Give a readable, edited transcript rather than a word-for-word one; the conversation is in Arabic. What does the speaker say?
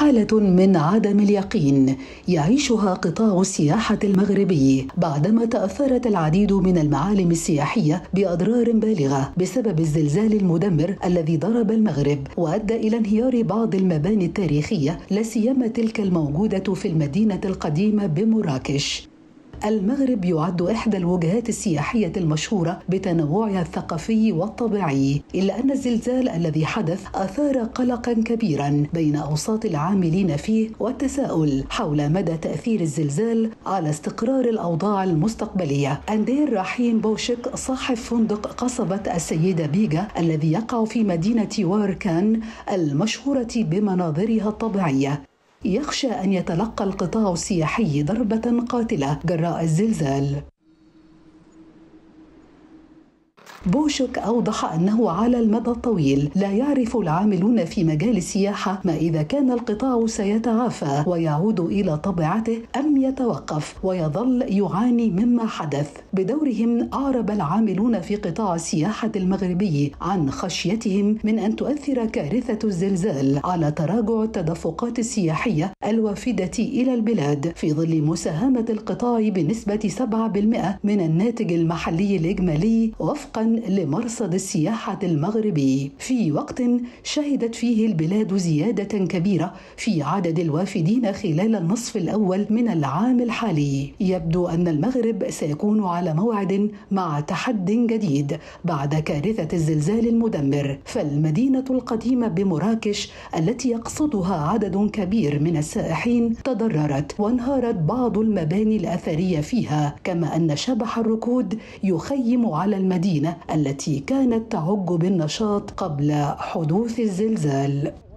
حالة من عدم اليقين يعيشها قطاع السياحة المغربي بعدما تأثرت العديد من المعالم السياحية بأضرار بالغة بسبب الزلزال المدمر الذي ضرب المغرب وأدى إلى انهيار بعض المباني التاريخية لا سيما تلك الموجودة في المدينة القديمة بمراكش. المغرب يعد إحدى الوجهات السياحية المشهورة بتنوعها الثقافي والطبيعي، إلا أن الزلزال الذي حدث أثار قلقاً كبيراً بين أوساط العاملين فيه والتساؤل حول مدى تأثير الزلزال على استقرار الأوضاع المستقبلية. أندير رحيم بوشيك صاحب فندق قصبة السيدة بيجا الذي يقع في مدينة واركان المشهورة بمناظرها الطبيعية يخشى أن يتلقى القطاع السياحي ضربة قاتلة جراء الزلزال. بوشيك أوضح أنه على المدى الطويل لا يعرف العاملون في مجال السياحة ما إذا كان القطاع سيتعافى ويعود إلى طبيعته أم يتوقف ويظل يعاني مما حدث. بدورهم أعرب العاملون في قطاع السياحة المغربي عن خشيتهم من أن تؤثر كارثة الزلزال على تراجع التدفقات السياحية الوافدة إلى البلاد في ظل مساهمة القطاع بنسبة 7% من الناتج المحلي الإجمالي وفقاً لمرصد السياحة المغربي، في وقت شهدت فيه البلاد زيادة كبيرة في عدد الوافدين خلال النصف الأول من العام الحالي. يبدو أن المغرب سيكون على موعد مع تحدي جديد بعد كارثة الزلزال المدمر، فالمدينة القديمة بمراكش التي يقصدها عدد كبير من السائحين تضررت وانهارت بعض المباني الأثرية فيها، كما أن شبح الركود يخيم على المدينة التي كانت تعج بالنشاط قبل حدوث الزلزال.